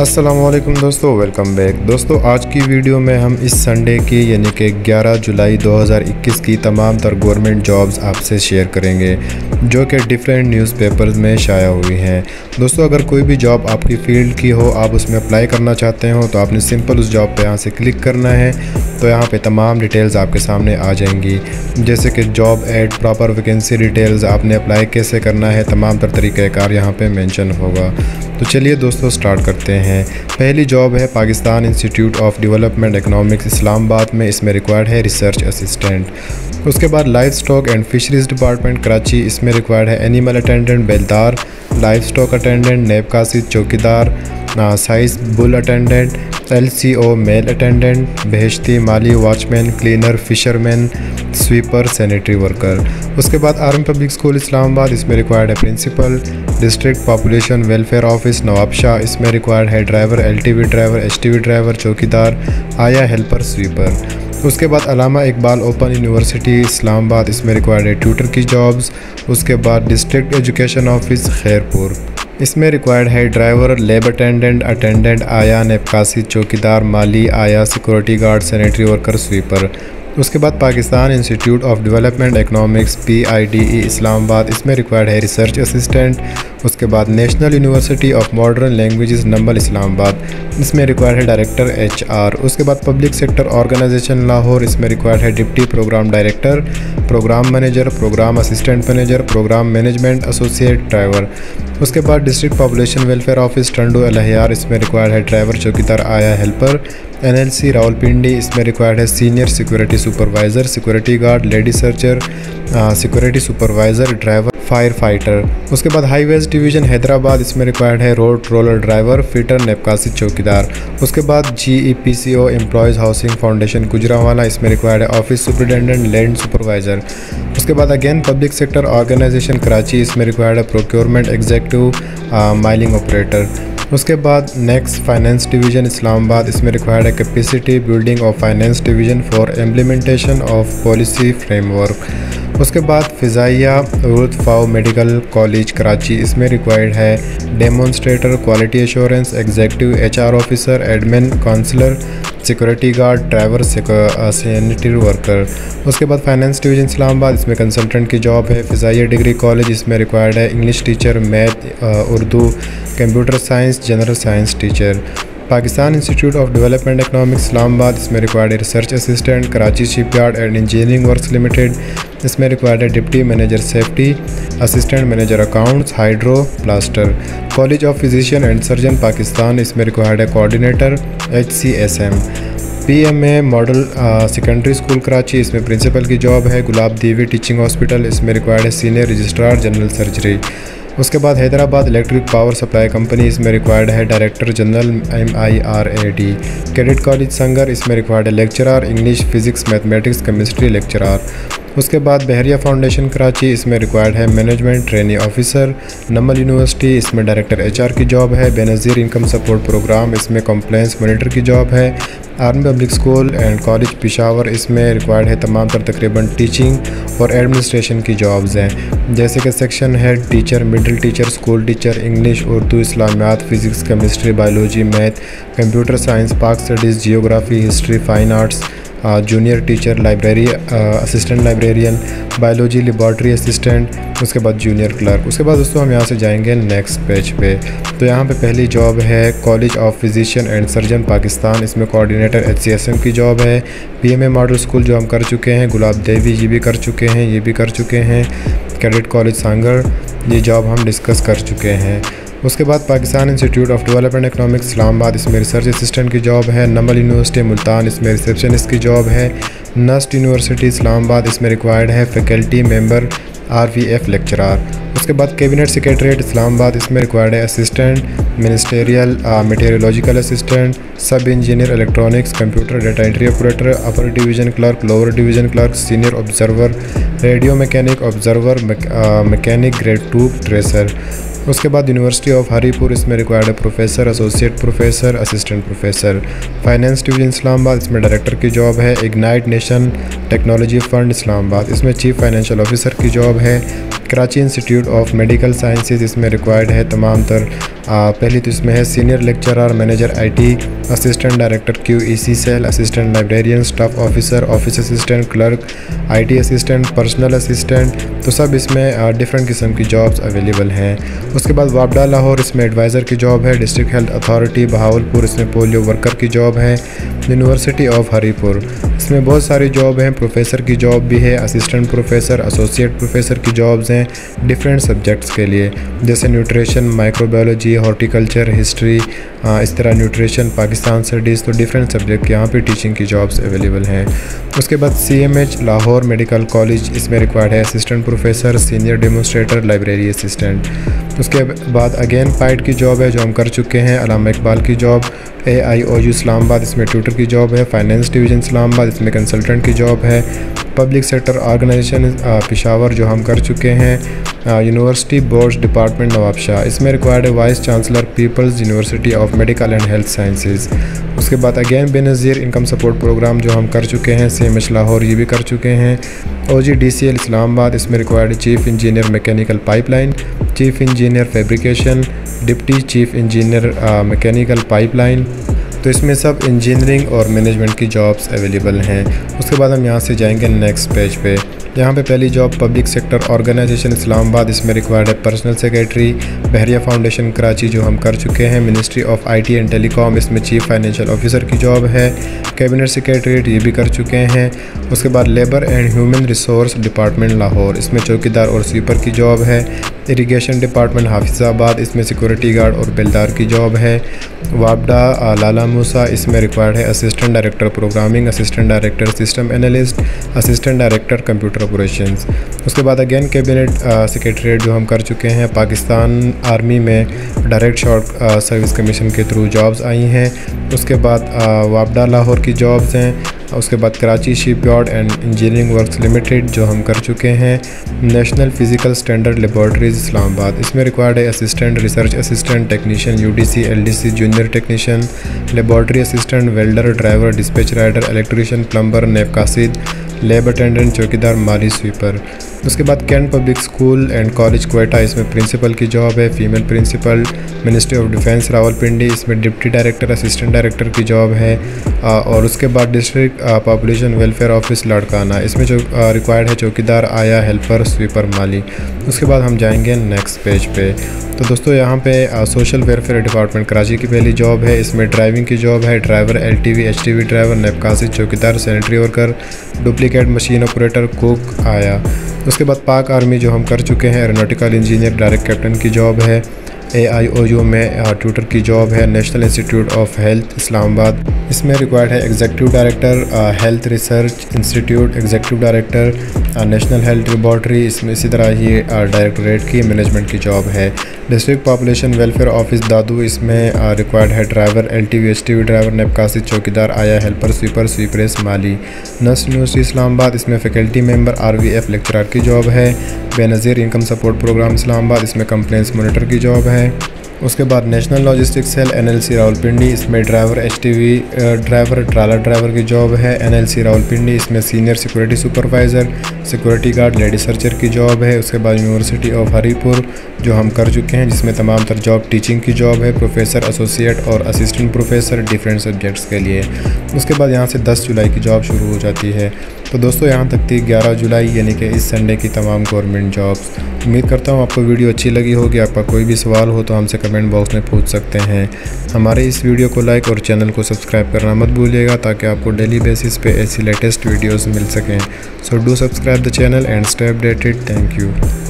अस्सलामुअलैकुम दोस्तों, welcome back. दोस्तों, आज की वीडियो में हम इस संडे की यानी कि 11 जुलाई 2021 की तमाम तर गवर्नमेंट जॉब्स आपसे शेयर करेंगे जो कि डिफरेंट न्यूज़पेपर्स में शाया हुई हैं। दोस्तों, अगर कोई भी जॉब आपकी फ़ील्ड की हो, आप उसमें अप्लाई करना चाहते हो तो आपने सिंपल उस जॉब पर यहाँ से क्लिक करना है, तो यहाँ पर तमाम डिटेल्स आपके सामने आ जाएंगी, जैसे कि job ad, proper vacancy details, आपने अप्लाई कैसे करना है, तमाम तर तरीक़ाकार यहाँ पर मैंशन होगा। तो चलिए दोस्तों स्टार्ट करते हैं। पहली जॉब है Pakistan institute of development economics Islamabad में, इसमें रिक्वायर्ड है रिसर्च असिस्टेंट। उसके बाद life stock and fisheries department Karachi, इसमें रिक्वायर्ड है एनिमल अटेंडेंट, बेलदार, लाइफ स्टॉक अटेंडेंट, नेब कासिद, चौकीदार, size bull attendant, LCO male attendant, बेहश्ती, माली watchman, cleaner, fisherman, sweeper, sanitary worker. उसके बाद आर्मी पब्लिक स्कूल इस्लामाबाद, इसमें रिक्वायर्ड है principal, district population welfare office Nawabshah, इसमें रिक्वायर्ड है driver, LTV driver, HTV driver, चौकीदार, आया हेल्पर, स्वीपर। उसके बाद अलामा इकबाल ओपन यूनिवर्सिटी इस्लामाबाद, इसमें रिक्वायर्ड है ट्यूटर की जॉब्स। उसके बाद डिस्ट्रिक्ट एजुकेशन ऑफिस खैरपुर, इसमें रिक्वायर्ड है ड्राइवर, लैब अटेंडेंट, अटेंडेंट आया, नेबकासी, चौकीदार, माली आया, security guard, sanitary worker, sweeper. उसके बाद Pakistan institute of development economics PIDE Islamabad, इसमें रिक्वायर्ड है रिसर्च असिस्टेंट। उसके बाद national university of modern languages NUML Islamabad, इसमें रिक्वायर्ड है डायरेक्टर HR। उसके बाद पब्लिक सेक्टर ऑर्गेनाइजेशन लाहौर, इसमें रिक्वायर्ड है deputy programme director, programme manager, programme assistant manager, programme management associate, driver. उसके बाद district population welfare office Tando Allahyar, इसमें रिक्वायर्ड है ड्राइवर, चौकीदार, आया हेल्पर। NLC रावलपिंडी, इसमें रिक्वायर्ड है senior security supervisor, security guard, lady searcher, security supervisor, driver, fire fighter. उसके बाद हाईवेज डिवीज़न हैदराबाद, इसमें रिक्वायर्ड है रोड रोलर ड्राइवर, फिटर, नेबकासी, चौकीदार। उसके बाद GEPCO employees housing foundation Gujranwala, इसमें रिक्वायर्ड है ऑफिस सुपरिटेंडेंट, लैंड सुपरवाइज़र। उसके बाद again public sector organisation Karachi, इसमें रिक्वायर्ड है प्रोक्योरमेंट एग्जीक्यूटिव, माइनिंग ऑपरेटर। उसके बाद नेक्स्ट फाइनेंस डिवीज़न इस्लामाबाद, इसमें रिक्वायर्ड है capacity building of finance division for implementation of policy framework. उसके बाद फ़िज़ाइया उर्द फाओ मेडिकल कॉलेज कराची, इसमें रिक्वायर्ड है demonstrator, quality assurance, executive HR officer, admin, counsellor, security guard, driver, sanitary worker. उसके बाद फाइनेंस डिवीज़न इस्लामाबाद, इसमें कंसल्टेंट की जॉब है फ़िज़ाइया डिग्री कॉलेज, इसमें रिक्वायर्ड है English teacher, math, Urdu, computer science, general science teacher. Pakistan institute of development economics Islamabad, इसमें required है research assistant, Karachi shipyard and engineering works limited, इसमें रिक्वायर्ड है deputy manager safety, assistant manager accounts, hydro, plaster. College of physician and surgeon Pakistan, इसमें required है coordinator, HCSM PMA model secondary school Karachi, इसमें principal की job है Gulab Devi teaching hospital, इसमें required है senior registrar, general surgery. उसके बाद Hyderabad electric power supply company, इसमें रिक्वायर्ड है director general, MIRAD। Cadet college Sanghar, इसमें रिक्वायर्ड है lecturer, English, physics, mathematics, chemistry lecturer. उसके बाद बहरिया फाउंडेशन कराची, इसमें रिक्वायर्ड है management trainee officer, NUML university, इसमें डायरेक्टर HR की जॉब है, बेनज़ीर इनकम सपोर्ट प्रोग्राम, इसमें कंप्लायंस मॉनिटर की जॉब है। Army public school and college Peshawar, इसमें रिक्वायर्ड है तमाम तर तकरीबन टीचिंग और एडमिनिस्ट्रेशन की जॉब्स हैं, जैसे कि section head teacher, middle teacher, school teacher, English, Urdu, इस्लामियात, physics, chemistry, biology, math, computer science, Pak studies, geography, history, fine arts, junior teacher, library assistant, librarian, biology, laboratory assistant, उसके बाद जूनियर क्लर्क। उसके बाद दोस्तों हम यहाँ से जाएंगे नेक्स्ट पेज पे, तो यहाँ पे पहली जॉब है college of physician and surgeon Pakistan, इसमें कोऑर्डिनेटर HCSM की जॉब है। PMA मॉडल स्कूल जो हम कर चुके हैं, गुलाब देवी ये भी कर चुके हैं, ये भी कर चुके हैं, कैडेट कॉलेज सांगर ये जॉब हम डिस्कस कर चुके हैं। उसके बाद Pakistan institute of development economics Islamabad, इसमें रिसर्च असिस्टेंट की जॉब है। NUML यूनिवर्सिटी मुल्तान, इसमें रिसेप्शनिस्ट की जॉब है। NUST यूनिवर्सिटी इस्लामाबाद, इसमें रिक्वायर्ड है फैकल्टी मेंबर, RVF लेक्चरार। उसके बाद कैबिनेट सेक्रेटरीट इस्लामाबाद, इसमें रिक्वायर्ड है assistant, ministerial meteorological assistant, sub engineer electronics, computer data entry operator, upper division clerk, lower division clerk, senior observer, radio mechanic observer, mechanic grade 2 tracer. उसके बाद university of Haripur, इसमें required है professor, associate professor, assistant professor. Finance division Islamabad, इसमें director की job है। IGNITE nation technology fund Islamabad, इसमें chief financial officer की job है। Karachi institute of medical sciences, इसमें रिक्वायर्ड है तमाम तर पहली तो इसमें है senior lecturer, manager IT, assistant director QEC cell, assistant librarian, staff officer, office assistant, clerk, IT assistant, personal assistant, तो सब इसमें डिफरेंट किस्म की जॉब्स अवेलेबल हैं। उसके बाद वापडा लाहौर, इसमें एडवाइज़र की जॉब है। डिस्ट्रिक्ट हेल्थ अथॉरिटी बहावलपुर, इसमें पोलियो वर्कर की जॉब है। यूनिवर्सिटी ऑफ हरीपुर, इसमें बहुत सारी जॉब हैं, प्रोफेसर की जॉब भी है, असिस्टेंट प्रोफेसर, एसोसिएट प्रोफेसर की जॉब्स हैं डिफरेंट सब्जेक्ट्स के लिए, जैसे न्यूट्रिशन, माइक्रोबायोलॉजी, हॉर्टिकल्चर, हिस्ट्री, इस तरह न्यूट्रिशन, पाकिस्तान स्टडीज़, तो डिफरेंट सब्जेक्ट यहाँ पे टीचिंग की जॉब्स अवेलेबल हैं। उसके बाद सीएमएच लाहौर मेडिकल कॉलेज, इसमें रिक्वायर्ड है assistant professor, senior demonstrator, library assistant. उसके बाद अगेन पाइट की जॉब है जो हम कर चुके हैं, अलामा इकबाल की जॉब, AIOU इस्लामाबाद, इसमें ट्यूटर की जॉब है, फाइनेंस डिवीज़न इस्लामाबाद, इसमें कंसल्टेंट की जॉब है, पब्लिक सेक्टर ऑर्गेनाइजेशन पेशावर जो हम कर चुके हैं, यूनिवर्सिटी बोर्ड्स डिपार्टमेंट नवाबशाह, इसमें रिक्वायर्ड है vice chancellor people's university of medical and health sciences. उसके बाद again Benazir income support programme जो हम कर चुके हैं, CMH लाहौर ये भी कर चुके हैं, OGD इस्लामाबाद, इसमें required chief engineer mechanical pipeline, chief engineer fabrication, deputy chief engineer mechanical pipeline, तो इसमें सब इंजीनियरिंग और मैनेजमेंट की जॉब्स अवेलेबल हैं। उसके बाद हम यहाँ से जाएंगे नेक्स्ट पेज पे। यहाँ पे पहली job public sector organisation Islamabad, इसमें रिक्वायर्ड है personal secretary, Bahria foundation Karachi जो हम कर चुके हैं, ministry of IT and telecom, इसमें चीफ फाइनेंशियल ऑफिसर की जॉब है, कैबिनेट सेक्रेटरीट ये भी कर चुके हैं। उसके बाद labour and human resource department Lahore, इसमें चौकीदार और स्वीपर की जॉब है, इरीगेशन डिपार्टमेंट हाफिजाबाद, इसमें सिक्योरिटी गार्ड और बेलदार की जॉब है। वापडा लाला मूसा, इसमें रिक्वायर्ड है assistant director programming, assistant director system analyst, assistant director computer operations. उसके बाद अगेन कैबिनेट सेक्रेटरीट जो हम कर चुके हैं, पाकिस्तान आर्मी में डायरेक्ट शॉर्ट सर्विस कमीशन के थ्रू जॉब्स आई हैं। उसके बाद वापडा लाहौर की जॉब्स हैं। उसके बाद Karachi shipyard and engineering works limited जो हम कर चुके हैं, national physical standard laboratories Islamabad, इसमें रिक्वायर्ड है assistant research assistant, technician UDC LDC, junior technician, laboratory assistant, welder, driver, dispatch rider, electrician, plumber, नेब कासिद, लेब अटेंडेंट, चौकीदार, माली स्वीपर। उसके बाद cantt public school and college Quetta, इसमें प्रिंसिपल की जॉब है, female principal, ministry of defence Rawalpindi, इसमें डिप्टी डायरेक्टर असिस्टेंट डायरेक्टर की जॉब है। और उसके बाद district population welfare office Larkana, इसमें जो रिक्वायर्ड है चौकीदार, आया, हेल्पर, स्वीपर, माली। उसके बाद हम जाएंगे नेक्स्ट पेज पे। तो दोस्तों यहाँ पे सोशल वेलफेयर डिपार्टमेंट कराची की पहली जॉब है, इसमें ड्राइविंग की जॉब है, ड्राइवर LTV HTV ड्राइवर, नेबकासी, चौकीदार, sanitary worker, duplicate machine operator, cook, आया। उसके बाद पाक आर्मी जो हम कर चुके हैं, एरोनॉटिकल इंजीनियर, डायरेक्ट कैप्टन की जॉब है, AIOU में ट्यूटर की जॉब है, national institute of health Islamabad, इसमें रिक्वायर्ड है executive director, health research institute, executive director national health laboratory, इसमें इसी तरह ही डायरेक्टोरेट की मैनेजमेंट की जॉब है। District population welfare office Dadu, इसमें रिक्वायर्ड है ड्राइवर LTV HTV ड्राइवर, नेबकासी, चौकीदार, आया, हेल्पर, स्वीपर, स्वीपरेस, माली। NUST यूनिवर्सिटी इस्लामाबाद, इसमें फैकल्टी मेंबर RVF लेक्चरर की जॉब है। Benazir income support programme Islamabad, इसमें कंप्लेंट्स मॉनिटर की जॉब है। उसके बाद national logistics cell NLC Rawalpindi, इसमें ड्राइवर HTV ड्राइवर, ट्राला ड्राइवर की जॉब है, NLC रावलपिंडी, इसमें senior security supervisor, security guard, lady searcher की जॉब है। उसके बाद यूनिवर्सिटी ऑफ हरीपुर जो हम कर चुके हैं, जिसमें तमाम तर जॉब टीचिंग की जॉब है, प्रोफेसर, एसोसिएट और असिस्टेंट प्रोफेसर डिफरेंट सब्जेक्ट्स के लिए। उसके बाद यहाँ से 10 जुलाई की जॉब शुरू हो जाती है। तो दोस्तों यहाँ तक थी 11 जुलाई यानी कि इस संडे की तमाम गवर्नमेंट जॉब्स। उम्मीद करता हूँ आपको वीडियो अच्छी लगी होगी। आपका कोई भी सवाल हो तो हमसे कमेंट बॉक्स में पूछ सकते हैं। हमारे इस वीडियो को लाइक और चैनल को सब्सक्राइब करना मत भूलिएगा ताकि आपको डेली बेसिस पे ऐसी लेटेस्ट वीडियोस मिल सकें। So do subscribe the channel and stay updated. Thank you.